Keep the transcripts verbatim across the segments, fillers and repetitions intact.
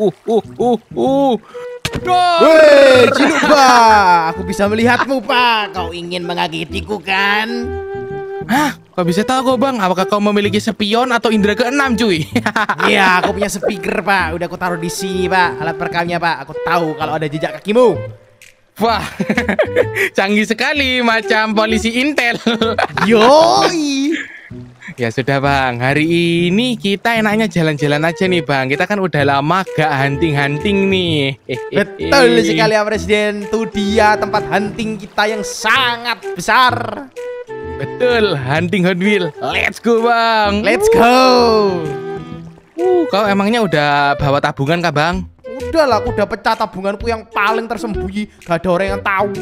uh, uh, uh, uh. Woi, Ciluk Pak, aku bisa melihatmu Pak. Kau ingin mengagetiku kan? Hah? Kau bisa tahu kok Bang? Apakah kau memiliki spion atau indera keenam cuy? Iya, aku punya speaker Pak. Udah aku taruh di sini Pak. Alat perekamnya Pak. Aku tahu kalau ada jejak kakimu. Wah, canggih sekali, macam polisi intel. Yoi. Ya sudah Bang, hari ini kita enaknya jalan-jalan aja nih Bang. Kita kan udah lama gak hunting-hunting nih. Betul sekali ya Presiden, itu dia tempat hunting kita yang sangat besar. Betul, hunting Hot Wheels. Let's go Bang. Let's go. Uh, kau emangnya udah bawa tabungan kah Bang? Udah lah, aku udah pecah tabunganku yang paling tersembunyi, gak ada orang yang tahu.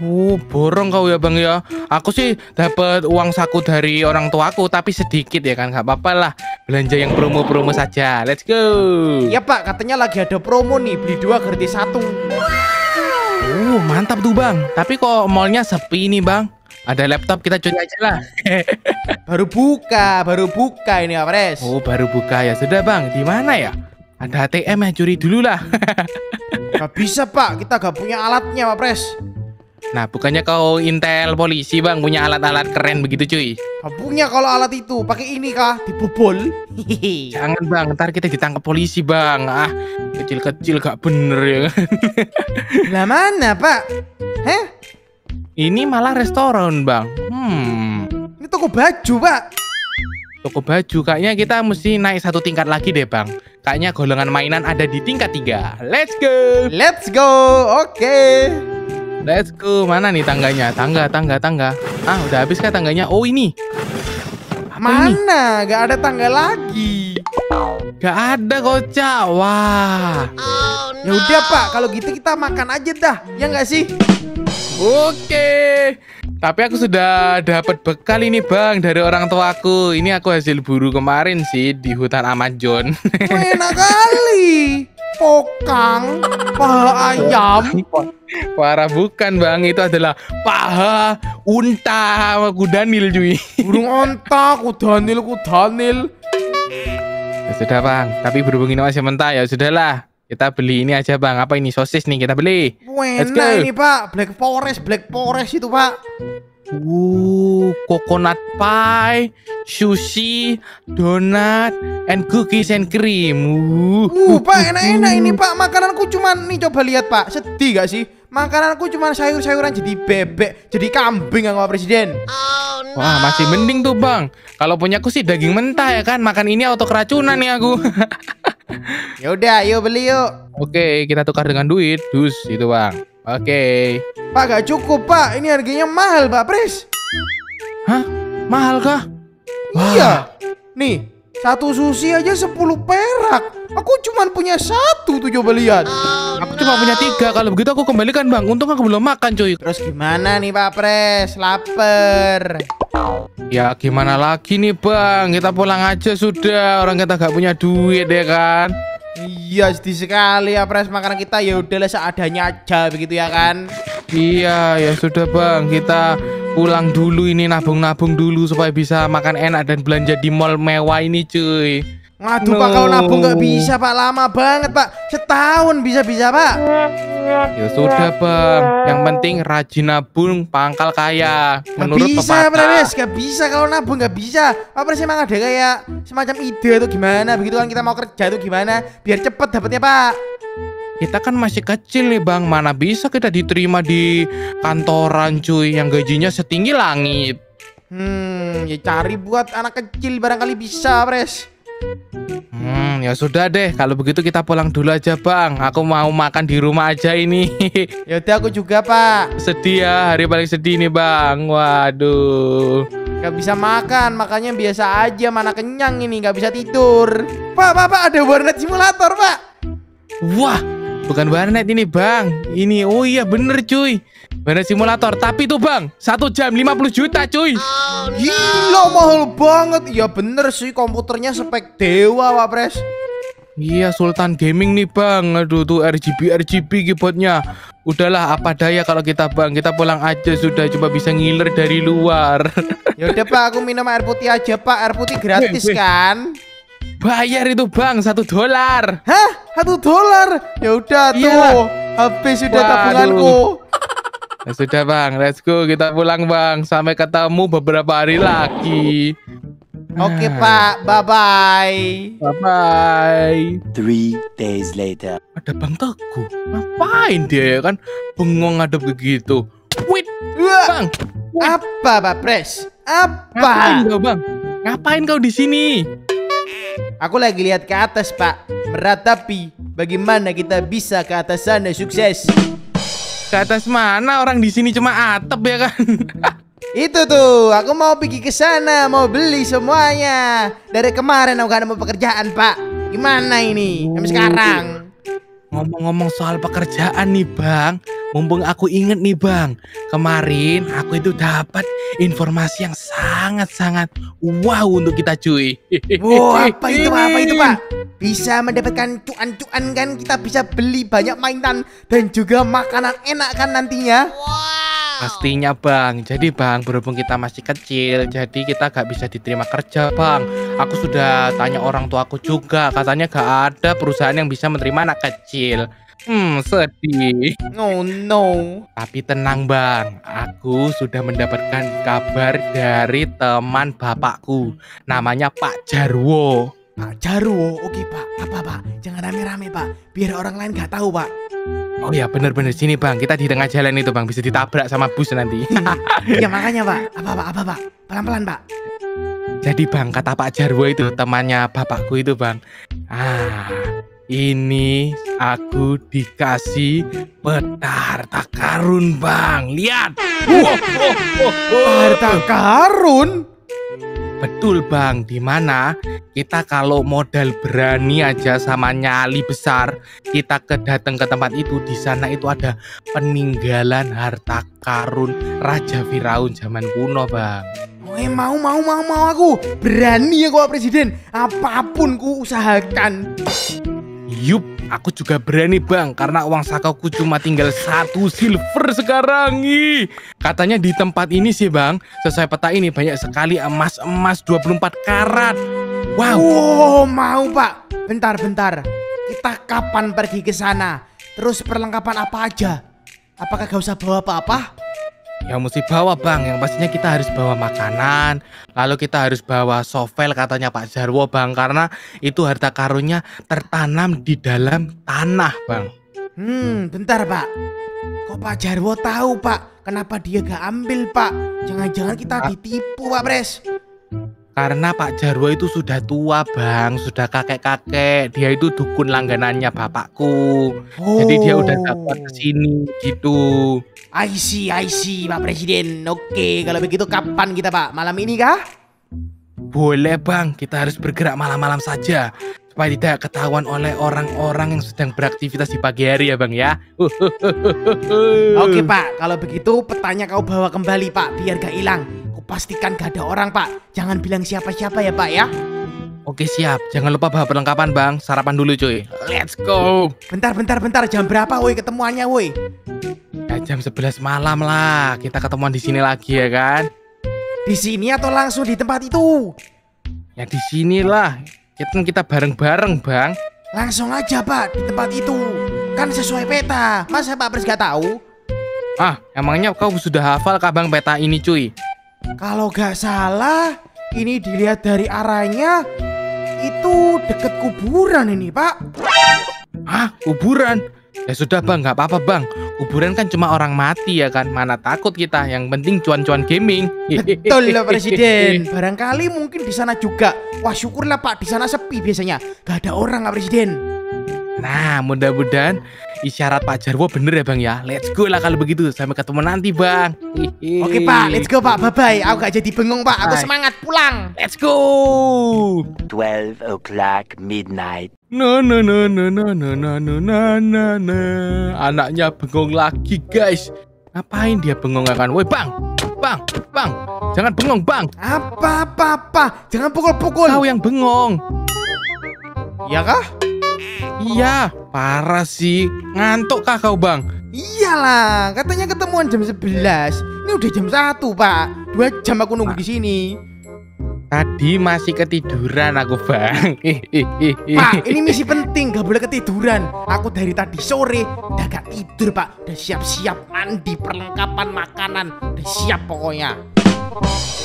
Oh, borong kau ya Bang ya. Aku sih dapat uang saku dari orang tuaku, tapi sedikit ya kan, gak apa-apa lah. Belanja yang promo-promo saja. Let's go. Iya Pak, katanya lagi ada promo nih, beli dua gratis satu. Oh, mantap tuh Bang. Tapi kok mallnya sepi nih Bang? Ada laptop kita curi aja lah. Baru buka, baru buka ini ya Pres. Oh, baru buka ya. Sudah Bang, di mana ya? Ada A T M ya, curi dulu lah. Gak bisa Pak, kita gak punya alatnya Pak Pres. Nah, bukannya kau intel polisi Bang, punya alat-alat keren begitu cuy? Gak punya kalau alat itu, pakai ini kah? Dibobol. Jangan Bang, ntar kita ditangkap polisi Bang. Ah, kecil-kecil gak bener ya. Lah mana Pak? Heh? Ini malah restoran Bang. Hmm. Ini toko baju Pak. Toko baju, kayaknya kita mesti naik satu tingkat lagi deh Bang. Kayaknya golongan mainan ada di tingkat tiga. Let's go. Let's go. Oke. Okay. Let's go. Mana nih tangganya? Tangga, tangga, tangga. Ah, udah habis kah tangganya? Oh, ini. Apa mana? Ini? Gak ada tangga lagi. Gak ada kocak. Wah. Oh, no. Ya udah Pak, kalau gitu kita makan aja dah. Ya nggak sih? Oke. Okay. Tapi aku sudah dapat bekal ini Bang dari orang tuaku. Ini aku hasil buru kemarin sih di hutan Amazon. Enak kali. Pokang, paha ayam. Parah bukan Bang, itu adalah paha unta kudanil cuy. Burung onta kudanil kudanil. Ya sudah Bang, tapi berhubungin masih mentah ya sudahlah. Kita beli ini aja Bang. Apa ini, sosis nih kita beli. Wena ini Pak, Black Forest, Black Forest itu Pak. Uh, coconut pie, sushi, donat, and cookies and cream. Uh, uh Pak, enak-enak ini Pak. Makananku cuman nih, coba lihat Pak. Sedih gak sih? Makananku cuman sayur-sayuran jadi bebek, jadi kambing sama Presiden. Oh, no. Wah, masih mending tuh Bang. Kalau punya aku sih daging mentah ya kan. Makan ini auto keracunan nih aku. Yaudah, yuk beli yuk. Oke, kita tukar dengan duit. Dus, itu Bang. Oke. Pak, gak cukup Pak. Ini harganya mahal Pak Pres. Hah? Mahal kah? Iya. Nih, satu sushi aja sepuluh perak. Aku cuma punya satu tuh, coba lihat. Oh, aku no. cuma punya tiga. Kalau begitu aku kembalikan Bang. Untung aku belum makan cuy. Terus gimana nih Pak Pres? Laper. Ya gimana lagi nih Bang. Kita pulang aja sudah. Orang kita gak punya duit ya kan. Iya, sedih sekali ya Pres, makanan kita ya udahlah seadanya aja begitu ya kan. Iya, ya sudah Bang, kita pulang dulu ini, nabung-nabung dulu supaya bisa makan enak dan belanja di mall mewah ini cuy. Aduh no. Pak, kalau nabung nggak bisa Pak, lama banget Pak, setahun bisa-bisa Pak. Ya sudah Bang, yang penting rajin nabung pangkal kaya. Menurut pepatah. Gak bisa, gak bisa kalau nabung gak bisa. Pak Pres emang ada kayak semacam ide atau gimana begitu kan, kita mau kerja tuh gimana biar cepet dapatnya Pak. Kita kan masih kecil nih Bang, mana bisa kita diterima di kantoran cuy yang gajinya setinggi langit. Hmm, ya cari buat anak kecil barangkali bisa Pres. Hmm, ya sudah deh. Kalau begitu kita pulang dulu aja Bang. Aku mau makan di rumah aja ini. Yaudah aku juga Pak. Sedih ya, hari paling sedih nih Bang. Waduh. Gak bisa makan, makanya biasa aja. Mana kenyang ini, gak bisa tidur. Pak, Pak, Pak, ada warnet simulator Pak. Wah, bukan warnet ini Bang. Ini, oh iya bener cuy, warnet simulator. Tapi tuh Bang, satu jam lima puluh juta cuy. Gila, mahal banget. Iya bener sih, komputernya spek dewa Pak Pres. Iya, Sultan Gaming nih Bang. Aduh tuh R G B R G B keyboardnya. Udahlah apa daya kalau kita Bang. Kita pulang aja sudah, coba bisa ngiler dari luar. Yaudah Pak, aku minum air putih aja Pak. Air putih gratis kan. Bayar itu bang, satu dolar. Hah? Satu dolar? Ya udah tuh, habis sudah tabunganku. Ya sudah bang, let's go, kita pulang bang. Sampai ketemu beberapa hari lagi. Oke pak, bye bye. Bye bye. Three days later. Ada bang Teguh. Ngapain dia kan? Bengong ngadep begitu. Wait, bang. Apa pak Pres? Apa? Ngapain kau bang? Ngapain kau di sini? Aku lagi lihat ke atas pak, meratapi bagaimana kita bisa ke atas sana sukses. Ke atas mana, orang di sini cuma atap ya kan? Itu tuh, aku mau pergi ke sana, mau beli semuanya. Dari kemarin aku gak ada pekerjaan pak. Gimana ini, sampai sekarang? Ngomong-ngomong soal pekerjaan nih bang, mumpung aku inget nih bang, kemarin aku itu dapat informasi yang sangat-sangat wow untuk kita cuy. Wow, apa itu apa itu pak? Bisa mendapatkan cuan-cuan kan, kita bisa beli banyak mainan dan juga makanan enak kan nantinya? Wow. Pastinya bang. Jadi bang, berhubung kita masih kecil, jadi kita gak bisa diterima kerja bang. Aku sudah tanya orang tuaku juga, katanya gak ada perusahaan yang bisa menerima anak kecil. Hmm, sedih. Oh no. Tapi tenang bang, aku sudah mendapatkan kabar dari teman bapakku, namanya Pak Jarwo. Pak Jarwo, oke pak. Apa pak? Jangan rame-rame pak, biar orang lain gak tahu pak. Oh ya bener-bener, sini bang, kita di tengah jalan itu bang, bisa ditabrak sama bus nanti. Ya makanya pak. Apa pak? Apa pak? Pelan-pelan pak. Jadi bang, kata Pak Jarwo itu, temannya bapakku itu bang, ah, ini aku dikasih petar takarun bang. Lihat. Wow, wow, wow, wow. Petar takarun? Betul bang, dimana kita kalau modal berani aja sama nyali besar, kita kedatang ke tempat itu, di sana itu ada peninggalan harta karun Raja Firaun zaman kuno bang. Eh, mau mau mau mau aku. Berani ya kok presiden, apapun ku usahakan. Yup, aku juga berani bang, karena uang sakuku cuma tinggal satu silver sekarang. Ih, katanya di tempat ini sih bang, sesuai peta ini banyak sekali emas-emas dua puluh empat karat. Wow. Wow, mau pak. Bentar-bentar, kita kapan pergi ke sana? Terus perlengkapan apa aja? Apakah gak usah bawa apa-apa? Ya mesti bawa bang, yang pastinya kita harus bawa makanan. Lalu kita harus bawa shovel katanya Pak Jarwo bang, karena itu harta karunnya tertanam di dalam tanah bang. Hmm, bentar pak, kok Pak Jarwo tahu pak? Kenapa dia gak ambil pak? Jangan-jangan kita ditipu pak Pres. Karena Pak Jarwo itu sudah tua bang, sudah kakek-kakek. Dia itu dukun langganannya bapakku. Oh. Jadi dia udah dapat kesini gitu. I see, I see Pak Presiden. Oke, kalau begitu kapan kita pak? Malam ini kah? Boleh bang, kita harus bergerak malam-malam saja, supaya tidak ketahuan oleh orang-orang yang sedang beraktivitas di pagi hari ya bang ya. Oke pak, kalau begitu petanya kau bawa kembali pak, biar gak hilang. Pastikan gak ada orang pak, jangan bilang siapa-siapa ya pak ya. Oke siap, jangan lupa bawa perlengkapan bang, sarapan dulu cuy. Let's go. Bentar bentar bentar, jam berapa woi ketemuannya woi? Ya, jam sebelas malam lah, kita ketemuan di sini lagi ya kan? Di sini atau langsung di tempat itu? Ya di sinilah, kita kita bareng-bareng bang. Langsung aja pak, di tempat itu, kan sesuai peta, masa Pak Pres gak tahu? Ah, emangnya kau sudah hafal kah bang peta ini cuy? Kalau gak salah, ini dilihat dari arahnya itu deket kuburan ini pak. Ah, kuburan? Ya sudah bang, gak apa-apa bang. Kuburan kan cuma orang mati ya kan, mana takut kita, yang penting cuan-cuan gaming. Betul loh presiden, barangkali mungkin di sana juga. Wah syukurlah pak, di sana sepi biasanya, gak ada orang lah presiden. Nah, mudah-mudahan isyarat Pak Jarwo bener ya bang ya. Let's go lah kalau begitu, sampai ketemu nanti bang. Hihi. Oke pak, let's go pak, bye-bye. Aku gak jadi bengong pak, aku semangat pulang. Let's go. twelve o'clock midnight. No no no no no no no no no. Anaknya bengong lagi guys. Ngapain dia bengong akan? Woi bang, bang, bang, jangan bengong bang. Apa apa apa? Jangan pukul-pukul. Kau yang bengong. Iya kah? Iya, parah sih. Ngantuk kah kau bang? Iyalah, katanya ketemuan jam sebelas. Ini udah jam satu pak. Dua jam aku nunggu di sini. Tadi masih ketiduran aku, Bang. Pak, ini misi penting, gak boleh ketiduran. Aku dari tadi sore udah gak tidur, Pak. Udah siap-siap mandi, perlengkapan, makanan. Udah siap pokoknya.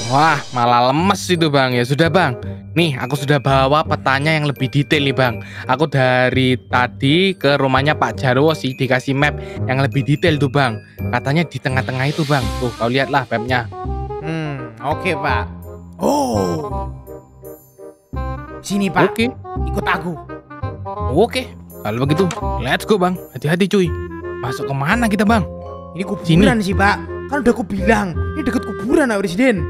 Wah, malah lemes itu, Bang. Ya sudah, Bang. Nih, aku sudah bawa petanya yang lebih detail nih, Bang. Aku dari tadi ke rumahnya Pak Jarwo sih, dikasih map yang lebih detail tuh, Bang. Katanya di tengah-tengah itu, Bang. Tuh, kau lihatlah mapnya. Hmm, oke, Pak. Oh, sini Pak. Oke, ikut aku. Oke, kalau begitu, let's go Bang. Hati-hati cuy. Masuk kemana kita Bang? Ini kuburan sini. Sih Pak. Kan udah aku bilang, ini deket kuburan Pak Presiden.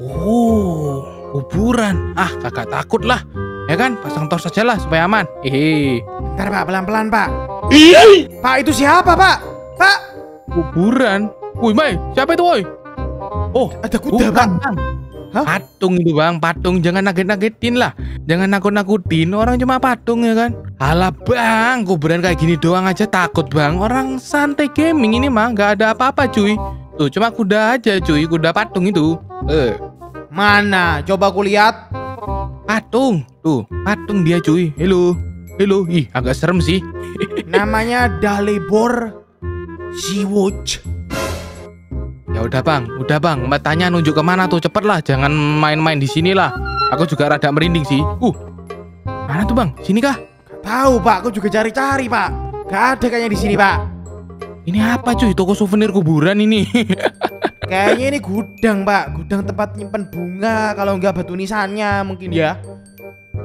Oh, kuburan. Ah, kakak takut lah. Ya kan, pasang tor sajalah supaya aman. Hehe. Ntar Pak, pelan-pelan Pak. Ih, Pak itu siapa Pak? Pak? Kuburan. Woi, Mai, siapa itu woi? Oh, ada kuda Bang. Hah? Patung itu Bang, patung jangan naget-nagetin lah. Jangan nakut-nakutin, orang cuma patung ya kan. Alah Bang, kuburan kayak gini doang aja takut Bang. Orang santai gaming ini mah gak ada apa-apa cuy. Tuh cuma kuda aja cuy, kuda patung itu. Eh, mana? Coba aku lihat. Patung, tuh patung dia cuy. Halo, halo, ih agak serem sih. Namanya Dalibor Siwuj. Ya udah Bang, udah Bang, matanya nunjuk kemana tuh, cepet lah, jangan main-main di sini lah. Aku juga rada merinding sih. Uh, mana tuh Bang? Sini kah? Gak tahu Pak, aku juga cari-cari Pak. Gak ada kayaknya di sini Pak. Ini apa cuy? Toko souvenir kuburan ini. Kayaknya ini gudang Pak, gudang tempat nyimpen bunga, kalau nggak batu nisannya mungkin ya.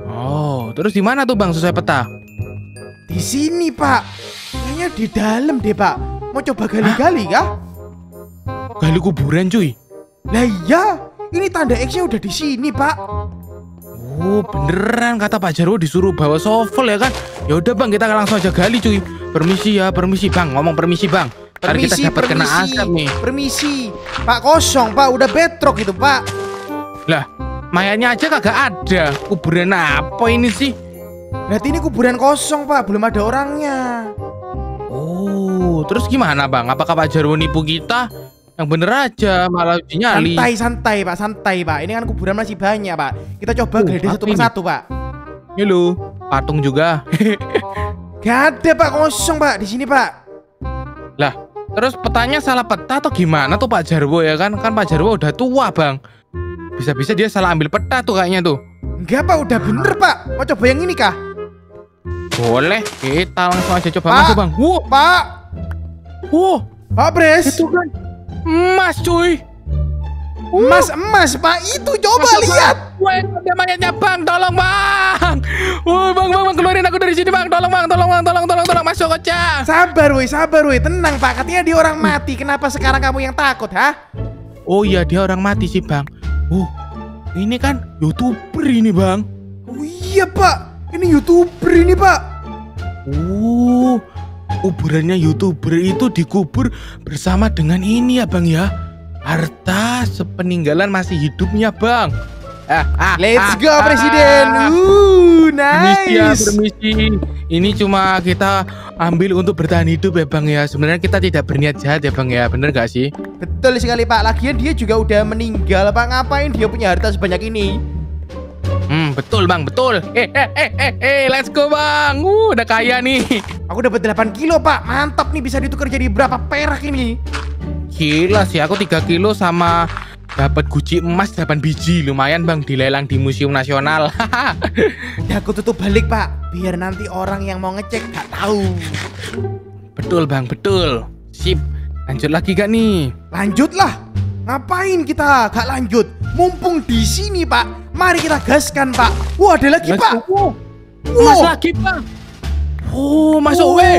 Oh, terus di mana tuh Bang sesuai peta? Di sini Pak, kayaknya di dalam deh Pak. Mau coba gali-gali kah? Gali kuburan cuy. Lah iya, ini tanda X-nya udah di sini Pak. Oh beneran kata Pak Jarwo disuruh bawa shovel ya kan? Ya udah Bang, kita langsung aja gali cuy. Permisi ya, permisi Bang, ngomong permisi Bang. Permisi, kita dapat kena asap nih. Permisi, Pak kosong Pak, udah betrok itu Pak. Lah, mayatnya aja kagak ada. Kuburan apa ini sih? Berarti ini kuburan kosong Pak, belum ada orangnya. Oh, terus gimana Bang? Apakah Pak Jarwo nipu kita? Yang bener aja malah nyali. Santai santai Pak, santai Pak. Ini kan kuburan masih banyak Pak. Kita coba uh, gede satu persatu Pak. Ini lo, patung juga. Gak ada Pak, kosong Pak di sini Pak. Lah, terus petanya salah peta atau gimana tuh Pak Jarwo ya kan? Kan Pak Jarwo udah tua Bang. Bisa-bisa dia salah ambil peta tuh kayaknya tuh. Enggak Pak, udah bener Pak. Mau coba yang ini kah? Boleh, kita langsung aja coba Pak, masuk Bang. Wuh, Pak. Wuh, Pak Pres. Itu kan emas cuy, emas emas Pak, itu coba Mas, lihat. Wah, ada mayatnya Bang, tolong Bang. Wah, bang, bang Bang keluarin aku dari sini Bang, tolong Bang, tolong Bang, tolong tolong tolong masuk aja. Sabar woi, sabar woi, tenang Pak, katanya dia orang mati, kenapa sekarang kamu yang takut ha? Oh iya dia orang mati sih Bang. Uh, ini kan YouTuber ini Bang. Oh iya Pak, ini YouTuber ini Pak. Uh. Kuburannya YouTuber itu dikubur bersama dengan ini ya Bang ya, harta sepeninggalan masih hidupnya Bang. ah, ah, Let's ah, go ah, Presiden. Woo, nice. Permisi ya, permisi. Ini cuma kita ambil untuk bertahan hidup ya Bang ya. Sebenarnya kita tidak berniat jahat ya Bang ya, bener gak sih? Betul sekali Pak, lagian dia juga udah meninggal Pak, ngapain dia punya harta sebanyak ini? Hmm, betul Bang, betul. Eh, eh, eh, eh, eh, let's go Bang. Uh, udah kaya nih. Aku dapat delapan kilo Pak, mantap nih, bisa ditukar jadi berapa perak ini? Gila sih, aku tiga kilo sama dapat guci emas delapan biji. Lumayan Bang, dilelang di Museum Nasional. Udah aku tutup balik Pak, biar nanti orang yang mau ngecek gak tahu. Betul Bang, betul. Sip, lanjut lagi gak nih? Lanjutlah. Ngapain kita gak lanjut? Mumpung di sini Pak, mari kita gaskan Pak. Wah, ada lagi Pak. Wow. Mas lagi Pak. Oh, masuk weh.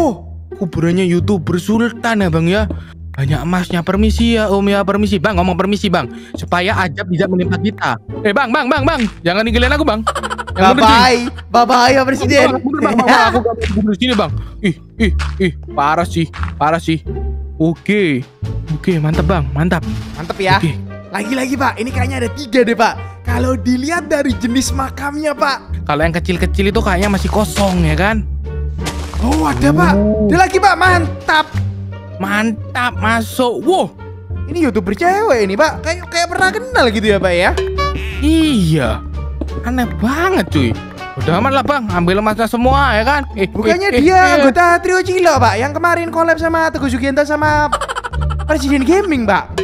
Kuburannya YouTuber Sultan ya Bang ya. Banyak emasnya. Permisi ya Om ya, permisi Bang. Ngomong permisi Bang, supaya ajab tidak menimpa kita. Eh Bang, Bang, Bang, Bang, jangan ninggalin aku Bang. Bye bye, bye bye ya Presiden. Aku gak mau di sini Bang. Ih, ih, ih, parah sih, parah sih. Oke, oke, mantap Bang, mantap, mantap ya. Lagi-lagi Pak, ini kayaknya ada tiga deh Pak. Kalau dilihat dari jenis makamnya Pak, kalau yang kecil-kecil itu kayaknya masih kosong ya kan? Oh ada Pak, ada lagi Pak, mantap. Mantap, masuk. Wow, ini YouTuber cewek ini Pak, kayak kayak pernah kenal gitu ya Pak ya. Iya, aneh banget cuy. Udah aman lah bang, ambil emasnya semua ya kan. eh, Bukannya eh, dia eh, anggota trio Cilo pak, yang kemarin collab sama Teguh Sugianto sama Presiden Gaming pak.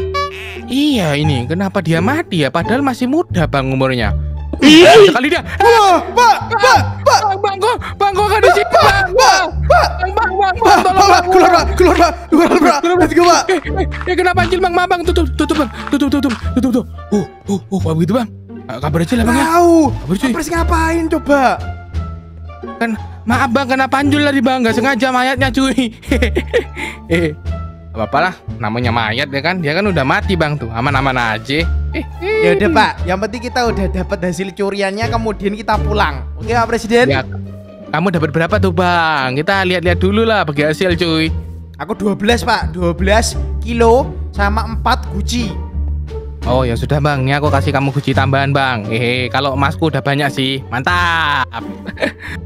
Iya ini, kenapa dia mati ya? Padahal masih muda bang umurnya. Iya sekali dia. Wah, pak, pak, pak, bang, gua, bang, gua kan di sini, bang, bang, bang, bang, bang, bang, tolong bang, keluar bang, keluar bang, keluar bang, keluar bang. Ya kenapa anjir bang, bang, tutup, tutup bang, tutup, tutup, tutup, tutup. Uh, uh, uh, apa begitu bang? Kabar aja lah bang ya. Kabar ngapain coba? Kan, maaf bang, kena panjul tadi bang, nggak sengaja mayatnya cuy. Eh, apa-apalah, namanya mayat ya kan, dia kan udah mati bang tuh, aman-aman aja. Ya udah pak, yang penting kita udah dapat hasil curiannya, kemudian kita pulang. Oke pak presiden. Ya, kamu dapat berapa tuh bang? Kita lihat-lihat dulu lah bagi hasil cuy. Aku dua belas pak, dua belas kilo sama empat guci. Oh ya sudah bang, ini aku kasih kamu guci tambahan bang. Hehe, kalau emasku udah banyak sih, mantap.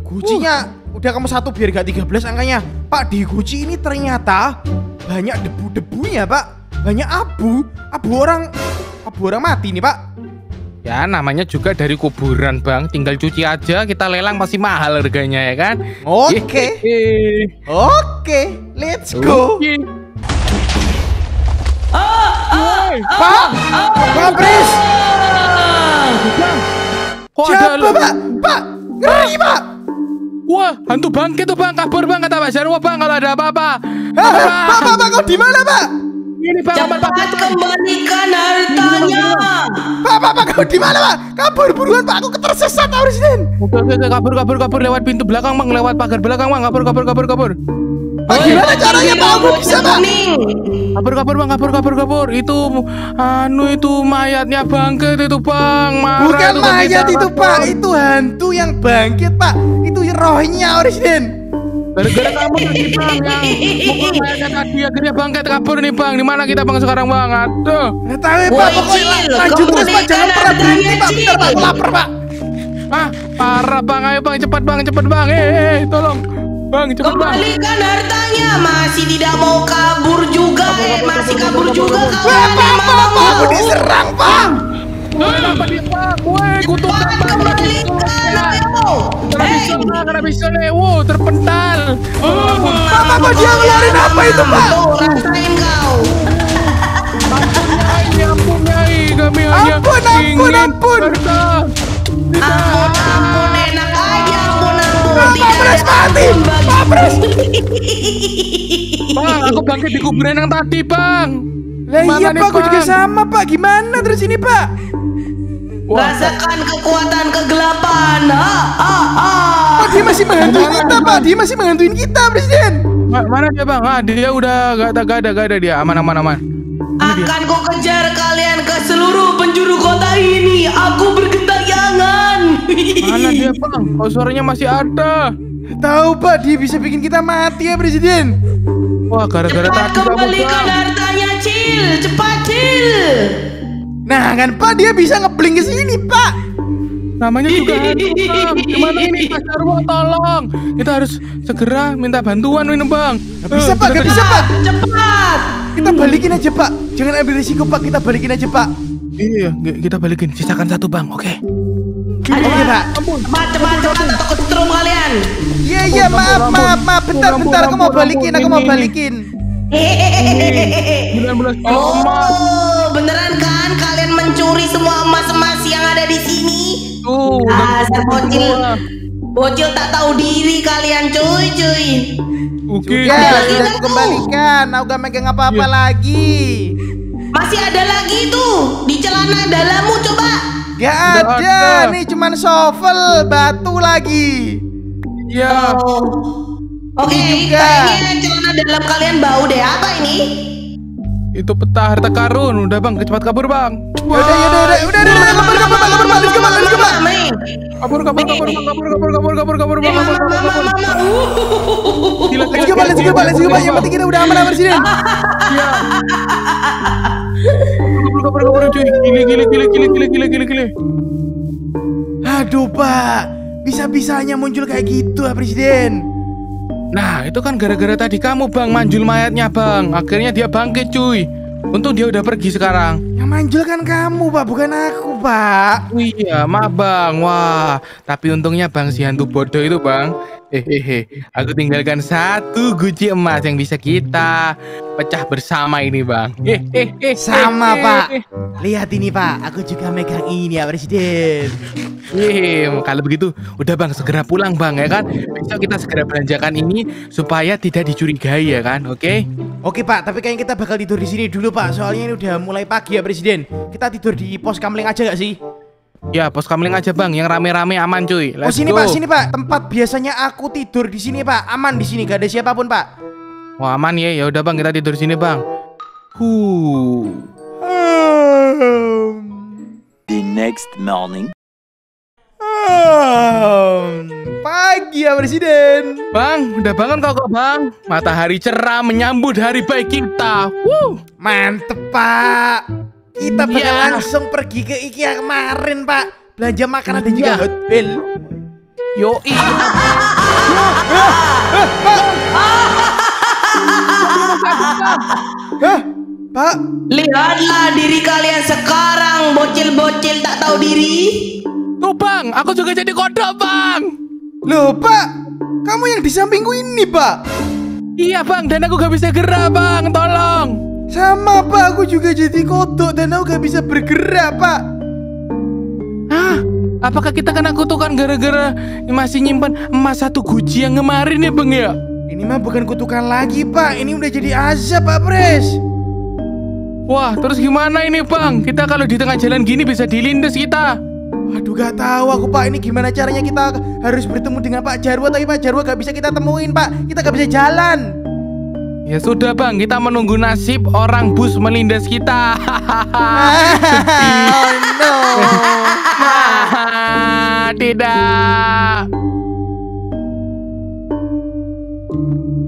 Gucinya uh. udah kamu satu biar gak tiga belas angkanya. Pak, di guci ini ternyata banyak debu-debunya pak, banyak abu, abu orang, abu orang mati nih pak. Ya namanya juga dari kuburan bang, tinggal cuci aja, kita lelang pasti mahal harganya ya kan. Oke, okay. Oke, okay, let's go. Okay. Pak, Pak Pris, siapa pak? Pak, ngeri pak. Wah, hantu bangke tuh bang, kabur bang kata Pak Jarwo bang kalau ada apa-apa. Pak, pak, pak, kau di mana pak? Ini pak, cepat kembalikan hartanya. Pak, pak, pak, kau di mana pak? Kabur buruan pak, aku tersesat Presiden. Oke, oke, kabur, kabur, kabur lewat pintu belakang bang, lewat pagar belakang bang, kabur, kabur, kabur, kabur. Bagaimana caranya pak? Aku bisa pak? Kabur, kabur bang, kabur, kabur, kabur. Itu, anu itu mayatnya bangkit itu bang. Bukan mayat itu pak, itu hantu yang bangkit pak. Itu rohnya Presiden. Gara-gara kamu tadi bang, yang mukul mayatnya tadi akhirnya bangkit kabur nih bang. Di mana kita bang sekarang bang? Aduh. Nggak tahu pak. Pokoknya lanjut terus pak, jangan pernah berhenti pak. Bentar pak, lapar pak. Ah, parah bang, ayo bang, cepat bang, cepat bang. Eh, tolong. Bang, cepet bang. Kembalikan hartanya, masih tidak mau kabur juga, eh masih kabur juga kawan. Pak, pak, aku diserang pak. Kenapa dia pak? Woi, kutukan pak. Kembalikan, ayo. Bisa nggak? Nggak bisa nih. Wow, terpental. Pak, pak, pak, dia ngeluarin apa itu pak? Rasain kau. Ampun, nyai, kami hanya ingin harta. Ampun, ampun, enak aja. Pak Pres mati, Pak Pres. Bang, aku bangkit di kuburan yang tadi bang. Lah iya pak, aku juga sama pak. Gimana terus ini pak? Rasakan kekuatan kegelapan. Pak, dia masih menghantui kita pak, dia masih menghantui kita Presiden. Mana dia bang? Ah, dia udah gak ada, gak ada dia. Aman, aman, aman. Akan ku kejar kalian ke seluruh penjuru kota ini. Aku bergentayangan. Mana dia bang? Oh, suaranya masih ada. Tahu pak, dia bisa bikin kita mati ya Presiden. Wah, gara-gara tadi kamu kembalikan hartanya Cil, cepat Cil. Nah kan pak, dia bisa ngebling ke sini pak. Namanya juga hantu bang. Gimana ini Pak Jarwo, tolong. Kita harus segera minta bantuan ini bang. Gak bisa pak, gak bisa pak. Cepat. Kita balikin aja pak, jangan ambil risiko pak, kita balikin aja pak. Iya, kita balikin, sisakan satu bang, oke. Oke pak, cepat cepat cepat, aku setrum kalian. Iya iya, maaf maaf maaf, bentar bentar, aku mau balikin, aku mau balikin. Oh, beneran kan kalian mencuri semua emas-emas yang ada di sini? Oh, dasar bocil, bocil tak tahu diri kalian cuy cuy. Oke, sudah aku kembalikan, aku gak megang apa-apa lagi. Masih ada lagi tuh di celana dalammu coba. Gak ada, nih cuman shovel batu lagi. Ya. Oke, kayaknya celana dalam kalian bau deh, apa ini? Itu peta harta karun, udah bang, cepat kabur bang. Udah, udah, udah, udah, udah, kabur, kabur, kabur, kabur, kabur, kabur, kabur, kabur, kabur, kabur, kabur, kabur, kabur, kabur, let's go, let's go, let's go, yang penting kita udah aman, aman sini. Kabur, kabur, kabur, cuy, gile, gile, gile, gile, gile, gile, gile. Aduh pak, bisa-bisanya muncul kayak gitu ya Presiden. Nah, itu kan gara-gara tadi kamu bang, manjul mayatnya bang. Akhirnya dia bangkit cuy. Untung dia udah pergi sekarang. Yang manjul kan kamu, Pak, bukan aku, Pak. Oh iya, maaf, Bang. Wah, tapi untungnya Bang si hantu bodoh itu, Bang. Hehehe, aku tinggalkan satu guci emas yang bisa kita pecah bersama ini, Bang. Hehehe, sama, Pak. Lihat ini, Pak. Aku juga megang ini, ya, Presiden. Hehehe, kalau begitu, udah, Bang, segera pulang, Bang, ya kan? Besok kita segera belanjakan ini supaya tidak dicurigai, ya kan? Oke? Oke, Pak. Tapi kayaknya kita bakal tidur di sini dulu, Pak. Soalnya ini udah mulai pagi, ya, Presiden. Kita tidur di pos kamling aja, gak sih? Ya, pos kamling aja, Bang, yang rame-rame aman, cuy. Let's oh, sini, go. Pak, sini, Pak. Tempat biasanya aku tidur di sini, Pak. Aman di sini, gak ada siapapun, Pak. Wah, aman ya. Ya udah, Bang, kita tidur di sini, Bang. Huh. Um. The next morning. Um. Pagi, ya, Presiden. Bang, udah bangun kok, Bang. Matahari cerah menyambut hari baik kita. Wuh, mantep, Pak. Kita bakal ya. langsung pergi ke IKEA kemarin, Pak. Belanja makanan dan juga hot bill. Yoi. Pak, lihatlah diri kalian sekarang, bocil-bocil tak tahu diri. Tuh, Bang, aku juga jadi kodok, Bang. Loh, Pak, kamu yang di sampingku ini, Pak. Iya, Bang, dan aku gak bisa gerak, Bang, tolong. Sama, Pak, aku juga jadi kodok dan aku gak bisa bergerak, Pak. Hah? Apakah kita kena kutukan gara-gara masih nyimpan emas satu guci yang kemarin ya, Bang, ya? Ini mah bukan kutukan lagi, Pak. Ini udah jadi azab, Pak Pres. Wah, terus gimana ini, Bang? Kita kalau di tengah jalan gini bisa dilindes kita. Aduh, gak tahu aku, Pak. Ini gimana caranya kita harus bertemu dengan Pak Jarwo. Tapi Pak Jarwo gak bisa kita temuin, Pak. Kita gak bisa jalan. Ya sudah, Bang, kita menunggu nasib orang bus melindas kita. Oh no. Tidak.